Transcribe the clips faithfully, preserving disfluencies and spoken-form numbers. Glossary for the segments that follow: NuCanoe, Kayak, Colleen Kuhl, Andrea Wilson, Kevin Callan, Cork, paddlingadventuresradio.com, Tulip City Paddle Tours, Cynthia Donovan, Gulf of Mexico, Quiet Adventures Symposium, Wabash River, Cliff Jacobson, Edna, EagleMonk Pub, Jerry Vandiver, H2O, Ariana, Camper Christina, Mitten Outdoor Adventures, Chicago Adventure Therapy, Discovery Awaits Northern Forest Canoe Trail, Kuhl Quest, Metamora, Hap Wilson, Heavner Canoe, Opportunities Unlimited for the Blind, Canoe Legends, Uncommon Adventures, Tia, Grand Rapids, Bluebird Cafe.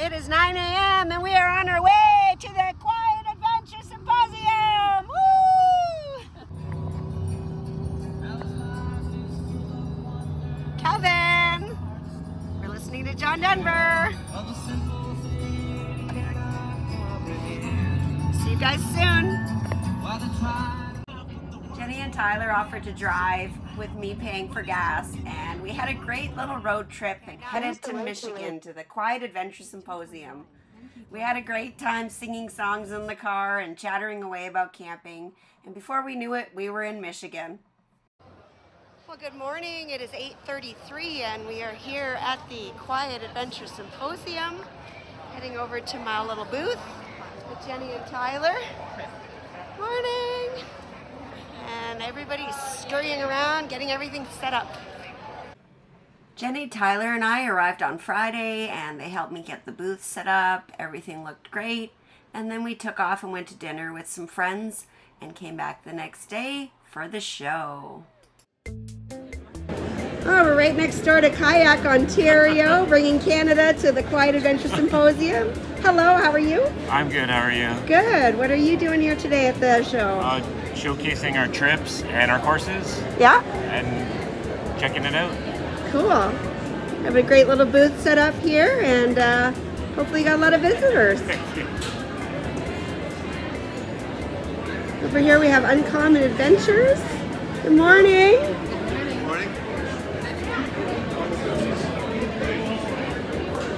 It is nine a m and we are on our way to the Quiet Adventure Symposium. Woo! Kevin! We're listening to John Denver. See you guys soon. Jenny and Tyler offered to drive with me paying for gas, and we had a great little road trip and headed to Michigan to the Quiet Adventure Symposium. We had a great time singing songs in the car and chattering away about camping, and before we knew it, we were in Michigan. Well, good morning. It is eight thirty-three and we are here at the Quiet Adventure Symposium, heading over to my little booth with Jenny and Tyler. Morning! And everybody's scurrying around, getting everything set up. Jenny, Tyler, and I arrived on Friday, and they helped me get the booth set up. Everything looked great. And then we took off and went to dinner with some friends and came back the next day for the show. Oh, we're right next door to Kayak, Ontario, bringing Canada to the Quiet Adventure Symposium. Hello, how are you? I'm good, how are you? Good. What are you doing here today at the show? Uh, showcasing our trips and our courses. Yeah. And checking it out. Cool. I have a great little booth set up here, and uh, hopefully you got a lot of visitors. Thank you. Over here we have Uncommon Adventures. Good morning.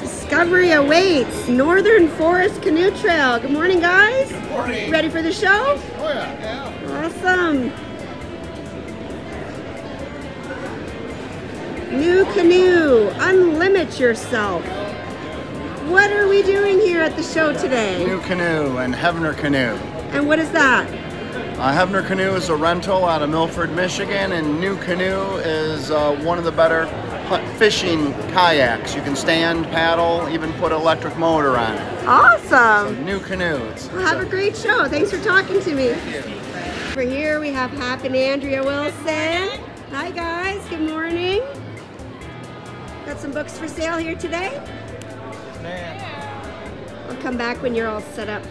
Discovery Awaits Northern Forest Canoe Trail. Good morning, guys. Good morning. Ready for the show? Oh, yeah. Yeah. Awesome. NuCanoe, unlimit yourself. What are we doing here at the show today? NuCanoe and Heavner Canoe. And what is that? Uh, Heavner Canoe is a rental out of Milford, Michigan, and NuCanoe is uh, one of the better fishing kayaks. You can stand, paddle, even put an electric motor on it. Awesome! So, NuCanoe. It's, well, have a, a great show. Thanks for talking to me. Thank you. Over here we have Hap and Andrea Wilson. Hi guys, good morning. Got some books for sale here today? Yes, ma'am. I'll come back when you're all set up.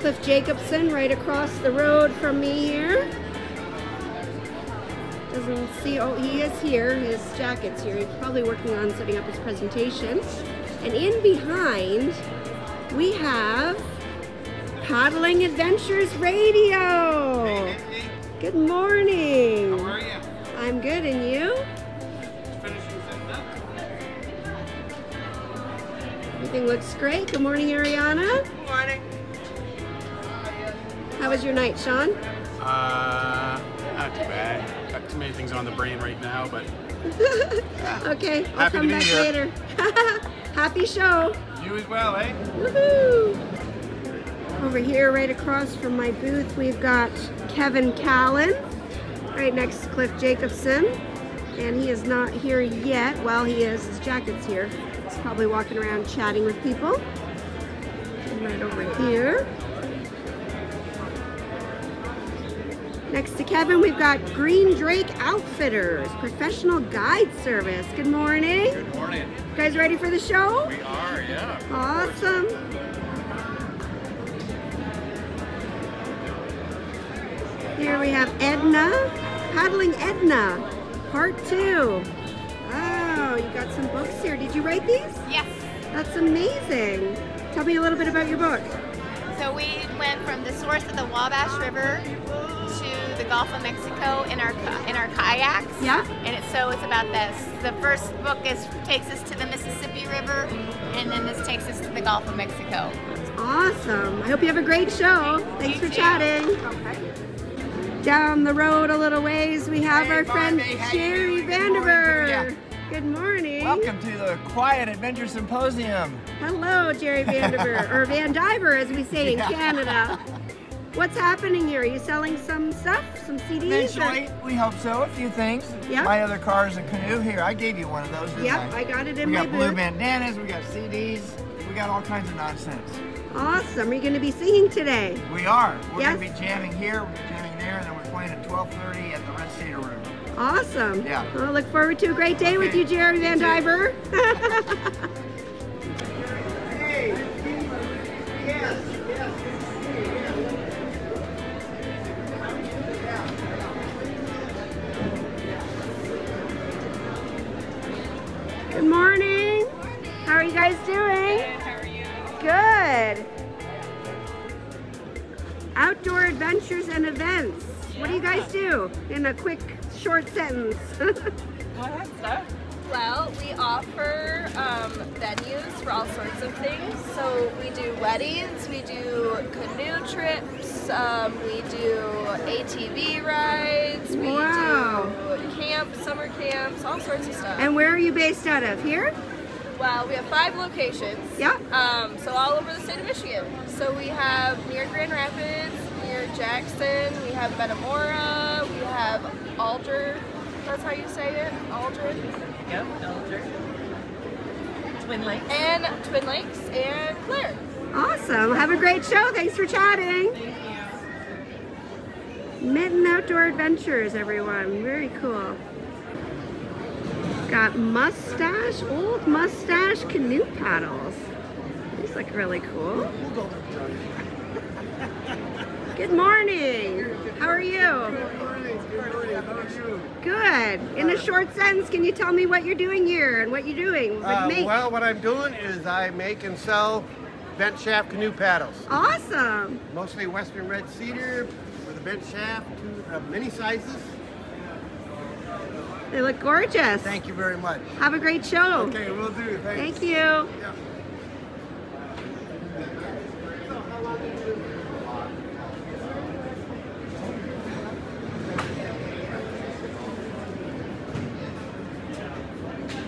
Cliff Jacobson right across the road from me here. Doesn't see, oh, he is here, his jacket's here. He's probably working on setting up his presentation. And in behind, we have Paddling Adventures Radio. Hey, hey, hey. Good morning. How are you? I'm good, and you? Just finishing things up. Everything looks great. Good morning, Ariana. Good morning. How was your night, Sean? Uh, not too bad. Got too many things on the brain right now, but yeah. Okay, I'll come back here. Later. Happy show. You as well, eh? Woohoo! Over here, right across from my booth, we've got Kevin Callan, right next to Cliff Jacobson, and he is not here yet. Well, he is. His jacket's here. He's probably walking around chatting with people. And right over here. Next to Kevin, we've got Green Drake Outfitters, professional guide service. Good morning. Good morning. You guys ready for the show? We are, yeah. Awesome. Here we have Edna, Paddling Edna, part two. Oh, you got some books here. Did you write these? Yes. That's amazing. Tell me a little bit about your book. So we went from the source of the Wabash River to the Gulf of Mexico in our in our kayaks. Yeah. And it's so it's about this. The first book is takes us to the Mississippi River, and then this takes us to the Gulf of Mexico. Awesome. I hope you have a great show. Thanks, Thanks for too. chatting. Okay. Down the road a little ways, we have hey, our friend Bobby, Jerry Vandiver. Good morning. Welcome to the Quiet Adventure Symposium. Hello, Jerry Vandiver, or Vandiver as we say in yeah. Canada. What's happening here? Are you selling some stuff, some C Ds? Eventually, or? We hope so, a few things. Yep. My other car is a canoe. Here, I gave you one of those, didn't Yep, I? I got it in we my We got booth. Blue bandanas, we got C Ds, we got all kinds of nonsense. Awesome. Are you going to be singing today? We are. We're yes. going to be jamming here, we're jamming there, and then we're playing at twelve thirty at the Red Cedar Room. Awesome. Yeah. Well, I look forward to a great day okay. with you, Jerry Vandiver. Hey, yes, yes, yes. Good morning. Good morning. How are you guys doing? Good. How are you? Good. Outdoor adventures and events. Yeah. What do you guys do in a quick, short sentence? What stuff? Well, we offer um, venues for all sorts of things. So we do weddings, we do canoe trips, um, we do A T V rides, we wow. do camps, summer camps, all sorts of stuff. And where are you based out of? Here? Well, we have five locations. Yeah. Um, so all over the state of Michigan. So we have near Grand Rapids, near Jackson, we have Metamora, we have Alder. That's how you say it, Alder. Yep, Alder. Twin Lakes. And Twin Lakes and Claire. Awesome. Have a great show. Thanks for chatting. Thank you. Mitten Outdoor Adventures, everyone. Very cool. Got mustache, old mustache canoe paddles. These look really cool. Good morning. How are you? Good morning. Good morning. How are you? Good. In a short sentence, can you tell me what you're doing here and what you're doing? What uh, make? Well, what I'm doing is I make and sell bent shaft canoe paddles. Awesome. Mostly Western Red Cedar with a bent shaft, two, uh, many sizes. They look gorgeous. Thank you very much. Have a great show. Okay, we'll do. Thanks. Thank you. Yeah.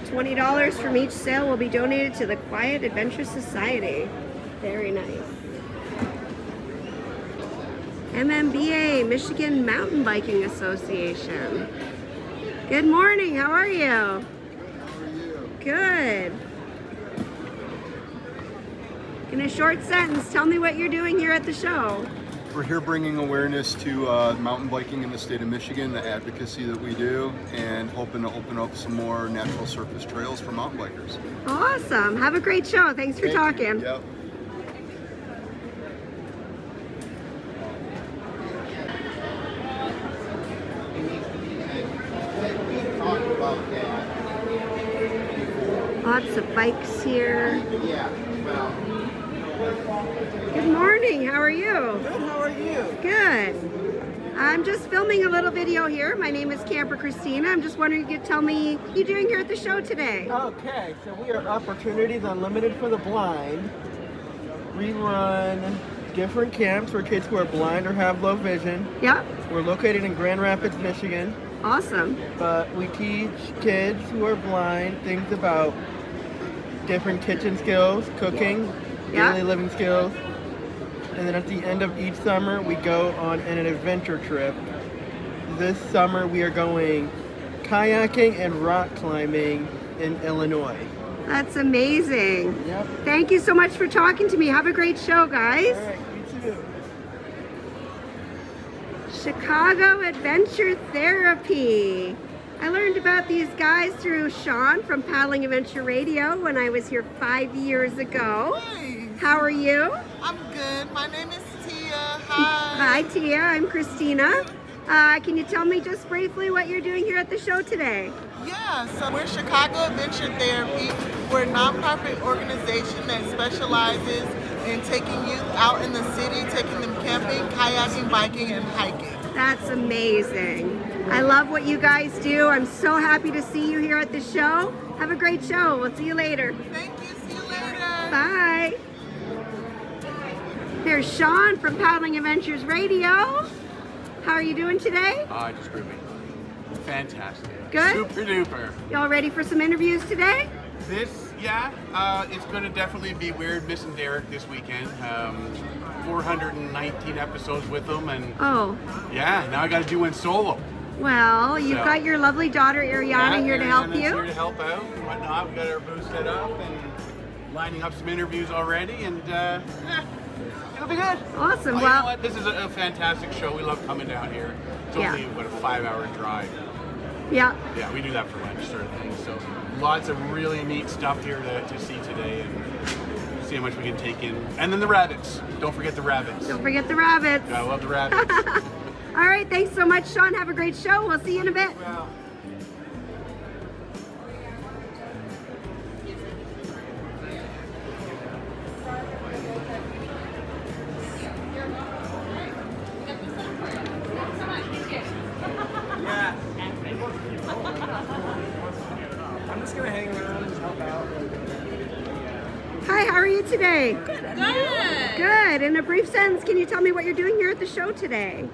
twenty dollars from each sale will be donated to the Quiet Adventures Society. Very nice. M M B A, Michigan Mountain Biking Association. Good morning, how are you? Good, how are you? Good. In a short sentence, tell me what you're doing here at the show. We're here bringing awareness to uh, mountain biking in the state of Michigan, the advocacy that we do, and hoping to open up some more natural surface trails for mountain bikers. Awesome, have a great show. Thanks for Thank talking. You. Yep. Lots of bikes here. Good morning, how are you? Good, how are you? Good. I'm just filming a little video here. My name is Camper Christina. I'm just wondering if you could tell me what you're doing here at the show today. Okay, so we are Opportunities Unlimited for the Blind. We run different camps for kids who are blind or have low vision. Yep. We're located in Grand Rapids, Michigan. Awesome. But we teach kids who are blind things about different kitchen skills, cooking, yeah. daily living skills, and then at the end of each summer we go on an adventure trip. This summer we are going kayaking and rock climbing in Illinois. That's amazing. Yep. Thank you so much for talking to me. Have a great show, guys. All right, you too. Chicago Adventure Therapy. I learned about these guys through Sean from Paddling Adventure Radio when I was here five years ago. Nice. How are you? I'm good. My name is Tia. Hi. Hi, Tia. I'm Christina. Uh, can you tell me just briefly what you're doing here at the show today? Yeah, so we're Chicago Adventure Therapy. We're a nonprofit organization that specializes in taking youth out in the city, taking them camping, kayaking, biking, and hiking. That's amazing. I love what you guys do. I'm so happy to see you here at the show. Have a great show. We'll see you later. Thank you. See you later. Bye. There's Sean from Paddling Adventures Radio. How are you doing today? Uh, just grooving. Fantastic. Good? Super duper. Y'all ready for some interviews today? This, yeah. Uh, it's going to definitely be weird missing Derek this weekend. Um, four hundred nineteen episodes with him, and oh, yeah, now I got to do one solo. Well, you've so, got your lovely daughter Ariana yeah, here Ariana's to help you. Here to help out and whatnot. We got our booth set up and lining up some interviews already, and uh, yeah, it'll be good. Awesome. Oh, well, you know what? This is a, a fantastic show. We love coming down here. It's only yeah. what, a five-hour drive. Yeah. Yeah, we do that for lunch, sort of thing. So lots of really neat stuff here to, to see today and see how much we can take in. And then the rabbits. Don't forget the rabbits. Don't forget the rabbits. Yeah, I love the rabbits. All right, thanks so much, Sean. Have a great show. We'll see you in a bit. Well, today? Good. Good. Good. In a brief sentence, can you tell me what you're doing here at the show today?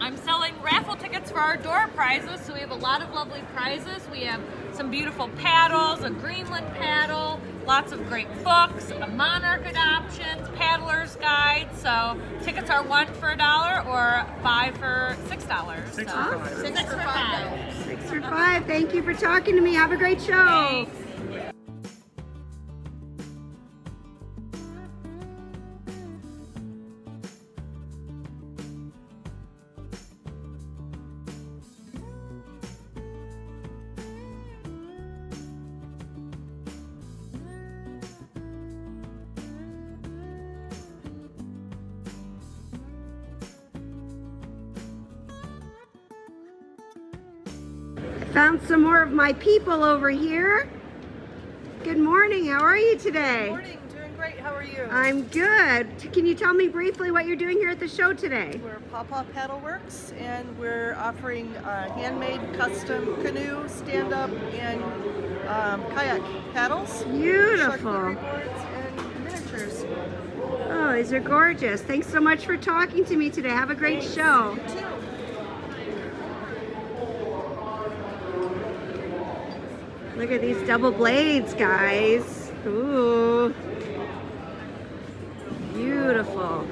I'm selling raffle tickets for our door prizes, so we have a lot of lovely prizes. We have some beautiful paddles, a Greenland paddle, lots of great books, a monarch adoptions, paddler's guide. So tickets are one for a dollar or five for six dollars. Six, so. oh, six, six for five dollars. Six for five. Thank you for talking to me. Have a great show. Thanks. Found some more of my people over here. Good morning, how are you today? Good morning, doing great, how are you? I'm good. Can you tell me briefly what you're doing here at the show today? We're Pawpaw Paddle Works, and we're offering uh, handmade custom canoe, stand-up, and um, kayak paddles. Beautiful. And miniatures. Oh, these are gorgeous. Thanks so much for talking to me today. Have a great Thanks. show. You too. Look at these double blades, guys. Ooh. Beautiful.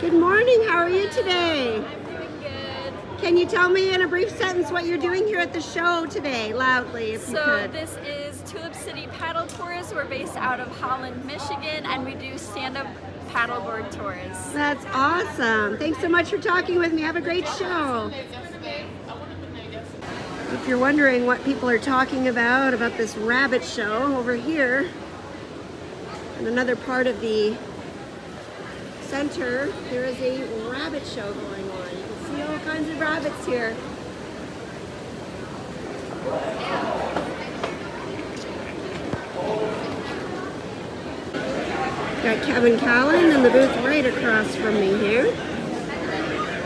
Good morning, how are you today? I'm doing good. Can you tell me in a brief sentence what you're doing here at the show today, loudly, if you could? So this is Tulip City Paddle Tours. We're based out of Holland, Michigan, and we do stand-up paddleboard tours. That's awesome. Thanks so much for talking with me. Have a great show. If you're wondering what people are talking about, about this rabbit show over here, in another part of the center, there is a rabbit show going on. You can see all kinds of rabbits here. Got Kevin Callan in the booth right across from me here,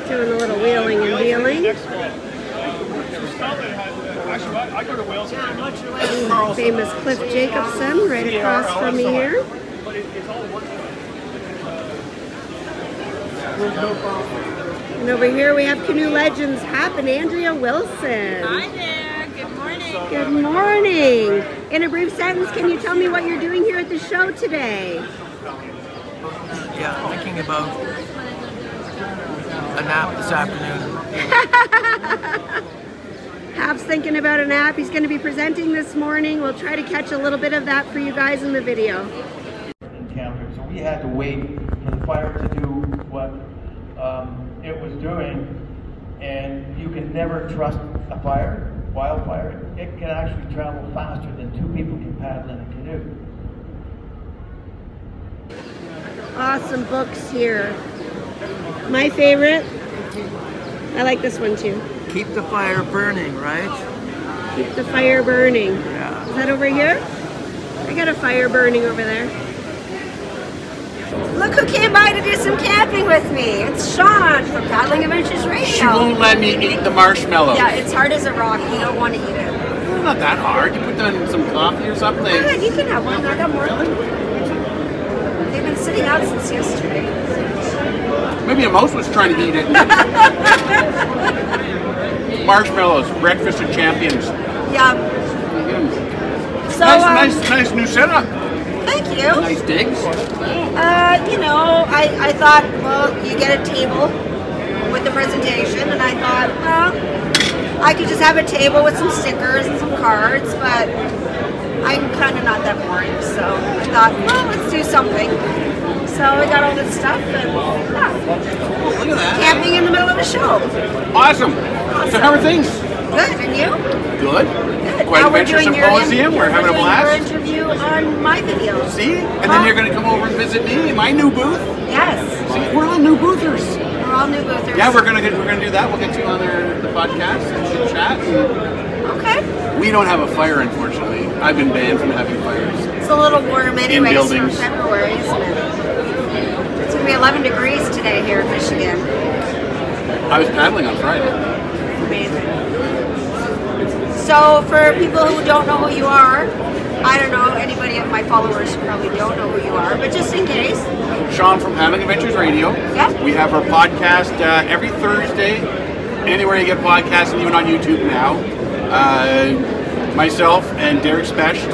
doing a little wheeling and dealing. And famous Cliff Jacobson right across from me here. And over here we have canoe legends Hap and Andrea Wilson. Hi there, good morning. Good morning. In a brief sentence, can you tell me what you're doing here at the show today? Yeah, thinking about a nap this afternoon. Hab's thinking about an app. He's going to be presenting this morning. We'll try to catch a little bit of that for you guys in the video. Encounter. So we had to wait for the fire to do what um, it was doing, and you can never trust a fire, wildfire. It can actually travel faster than two people can paddle in a canoe. Awesome books here. My favorite. I like this one too. Keep the fire burning, right? Keep the fire burning. Yeah. Is that over here? I got a fire burning over there. Look who came by to do some camping with me. It's Sean from Paddling Adventures Radio. She won't let me eat the marshmallow. Yeah, it's hard as a rock. You don't want to eat it. It's not that hard. You put that in some coffee or something. Yeah, you can have one. I got more. They've been sitting out since yesterday. Maybe a mouse was trying to eat it. Marshmallows, breakfast of champions. Yeah. Mm. So, nice, um, nice, nice new setup. Thank you. Nice digs. Uh, you know, I, I thought, well, you get a table with the presentation, and I thought, well, I could just have a table with some stickers and some cards, but I'm kind of not that boring, so I thought, well, let's do something. So we got all this stuff and yeah. Look at that. Camping in the middle of a show. Awesome. awesome. So how are things? Good, and you? Good. Good. Quiet Adventures Symposium. We're having a blast. Your interview on my video. See? And then you're going to come over and visit me in my new booth. Yes. See, we're all new boothers. We're all new boothers. Yeah, we're going to we're going to do that. We'll get you on the, the podcast and chat. Okay. We don't have a fire, unfortunately. I've been banned from having fires. It's a little warm anyway. It's from February, isn't it? It's going to be eleven degrees today here in Michigan. I was paddling on Friday. Amazing. So for people who don't know who you are, I don't know, anybody of my followers probably don't know who you are, but just in case. Sean from Paddling Adventures Radio. Yep. We have our podcast uh, every Thursday, anywhere you get podcasts, and even on YouTube now. Uh, myself and Derek Specht,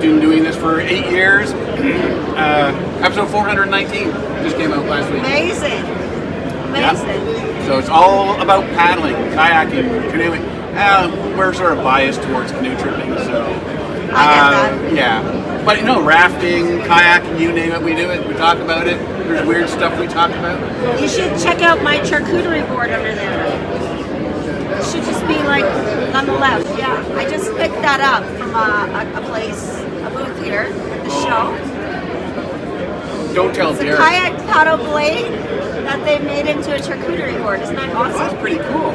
been doing this for eight years. uh, episode four hundred nineteen just came out last week. Amazing. Amazing. Yep. So it's all about paddling, kayaking, canoeing. Uh, we're sort of biased towards canoe tripping, so uh, I get that. Yeah, but you know, rafting, kayaking, you name it, we do it. We talk about it. There's weird stuff we talk about. You should check out my charcuterie board under there. It should just be like on the left. Yeah, I just picked that up from a, a, a place, a booth here at the show. Don't tell Derek. It's a kayak paddle blade that they made into a charcuterie board. Isn't that awesome? That's pretty cool.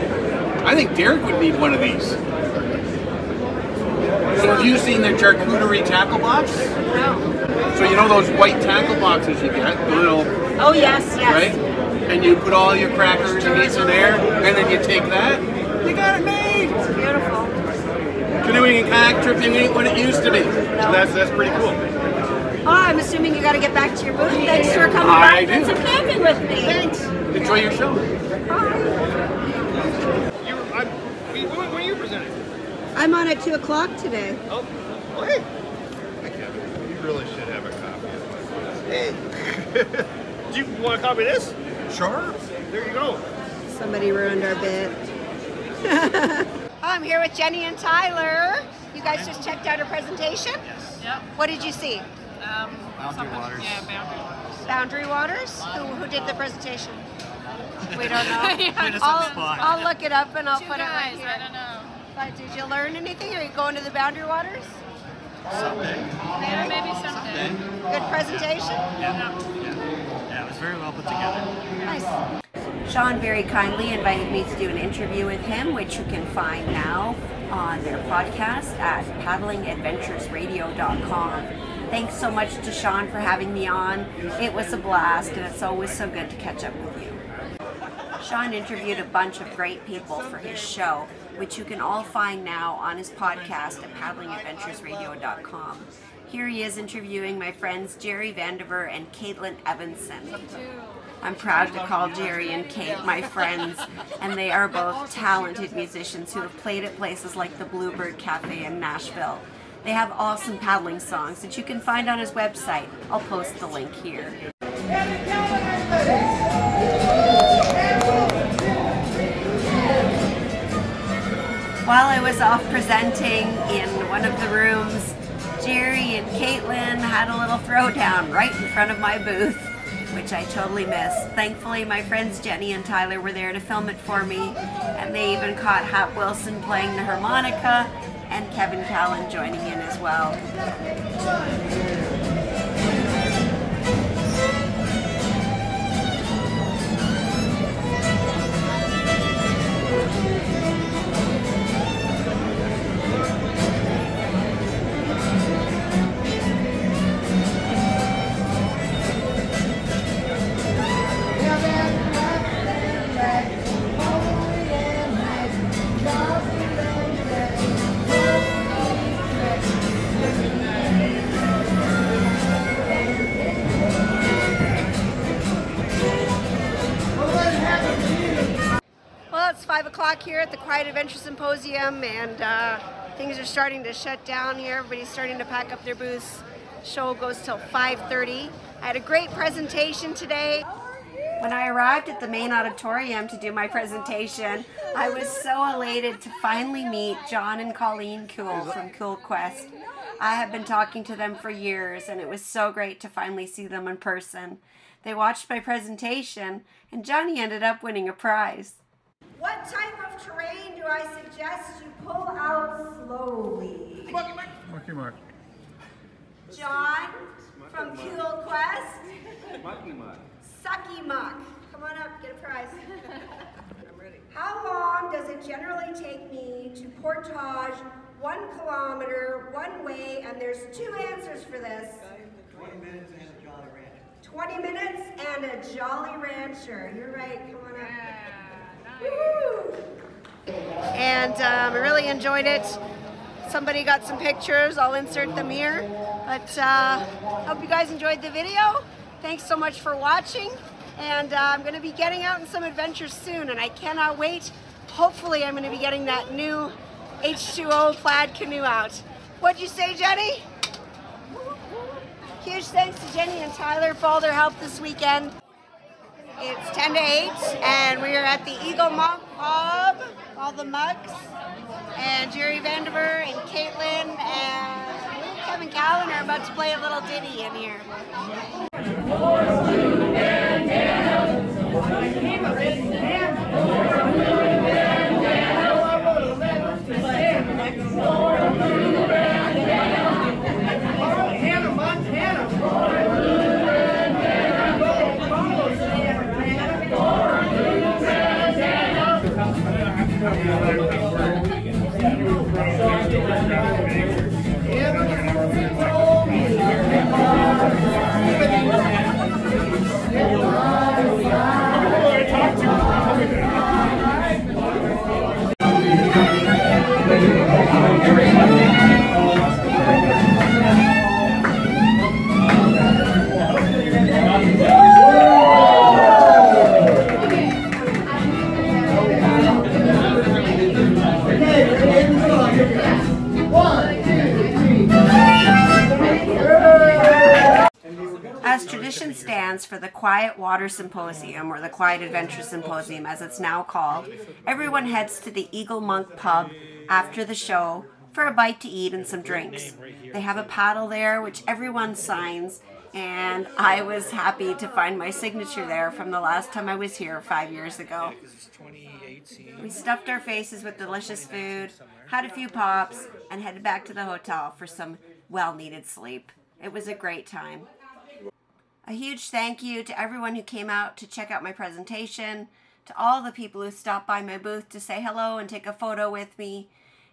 I think Derek would need one of these. So have you seen the charcuterie tackle box? No. So you know those white tackle boxes you get? The little, oh yes, yes. Right? And you put all your crackers and meats in there, and then you take that. You got it made. It's beautiful. Canoeing and kayak tripping ain't what it used to be. No. That's that's pretty cool. Oh, I'm assuming you got to get back to your booth. Thanks for coming I back do. and some camping with me. Thanks. Enjoy your show. Bye. When are you presenting? I'm on at two o'clock today. Oh, okay. Hey, Kevin, you really should have a copy of this. Hey. Do you want a copy of this? Sure. There you go. Somebody ruined our bit. I'm here with Jenny and Tyler. You guys just checked out our presentation? Yes. Yep. What did you see? Um, Boundary Waters. Yeah, Boundary Waters. Boundary Waters? Who, who did the presentation? We don't know. yeah, I'll, I'll look it up and I'll Two put guys, it right here. I don't know. But did you learn anything? Are you going to the Boundary Waters? Someday. Yeah, maybe someday. Good presentation? Yeah. Yeah. Yeah. yeah, it was very well put together. Nice. Sean very kindly invited me to do an interview with him, which you can find now on their podcast at paddling adventures radio dot com. Thanks so much to Sean for having me on. It was a blast, and it's always so good to catch up with you. Sean interviewed a bunch of great people for his show, which you can all find now on his podcast at paddling adventures radio dot com. Here he is interviewing my friends Jerry Vandiver and Caitlin Evanson. I'm proud to call Jerry and Kate my friends, and they are both talented musicians who have played at places like the Bluebird Cafe in Nashville. They have awesome paddling songs that you can find on his website. I'll post the link here. While I was off presenting in one of the rooms, Jerry and Caitlin had a little throwdown right in front of my booth, which I totally missed. Thankfully, my friends Jenny and Tyler were there to film it for me, and they even caught Hap Wilson playing the harmonica and Kevin Callan joining in as well. Here at the Quiet Adventure Symposium, and uh, things are starting to shut down here. Everybody's starting to pack up their booths. Show goes till five thirty. I had a great presentation today. When I arrived at the main auditorium to do my presentation, I was so elated to finally meet John and Colleen Kuhl from Kuhl Quest. I have been talking to them for years, and it was so great to finally see them in person. They watched my presentation, and Johnny ended up winning a prize. What type of terrain do I suggest you pull out slowly? Monkey Mark. Monkey Mark. John from Kuhl Quest. Monkey Mark. Sucky Muck. Come on up, get a prize. I'm ready. How long does it generally take me to portage one kilometer one way? And there's two answers for this. twenty minutes and a Jolly Rancher. twenty minutes and a Jolly Rancher. You're right, come on up. Yeah. And um, I really enjoyed it. Somebody got some pictures. I'll insert them here. But I uh, hope you guys enjoyed the video. Thanks so much for watching. And uh, I'm going to be getting out on some adventures soon, and I cannot wait. Hopefully I'm going to be getting that new H two O plaid canoe out. What'd you say, Jenny? Huge thanks to Jenny and Tyler for all their help this weekend. It's ten to eight, and we are at the EagleMonk Pub, all the mucks, and Jerry Vandiver and Caitlin and Kevin Callan are about to play a little ditty in here. As tradition stands for the Quiet Waters Symposium, or the Quiet Adventures Symposium as it's now called, everyone heads to the EagleMonk Pub after the show for a bite to eat and some drinks. They have a paddle there, which everyone signs, and I was happy to find my signature there from the last time I was here five years ago. We stuffed our faces with delicious food, had a few pops, and headed back to the hotel for some well-needed sleep. It was a great time. A huge thank you to everyone who came out to check out my presentation, to all the people who stopped by my booth to say hello and take a photo with me,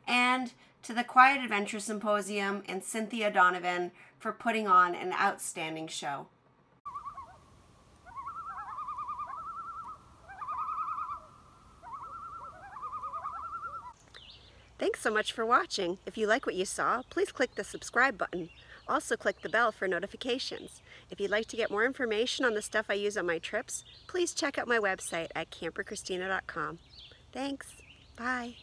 and to the Quiet Adventure Symposium and Cynthia Donovan for putting on an outstanding show. Thanks so much for watching. If you like what you saw, please click the subscribe button. Also click the bell for notifications. If you'd like to get more information on the stuff I use on my trips, please check out my website at camper christina dot com. Thanks. Bye.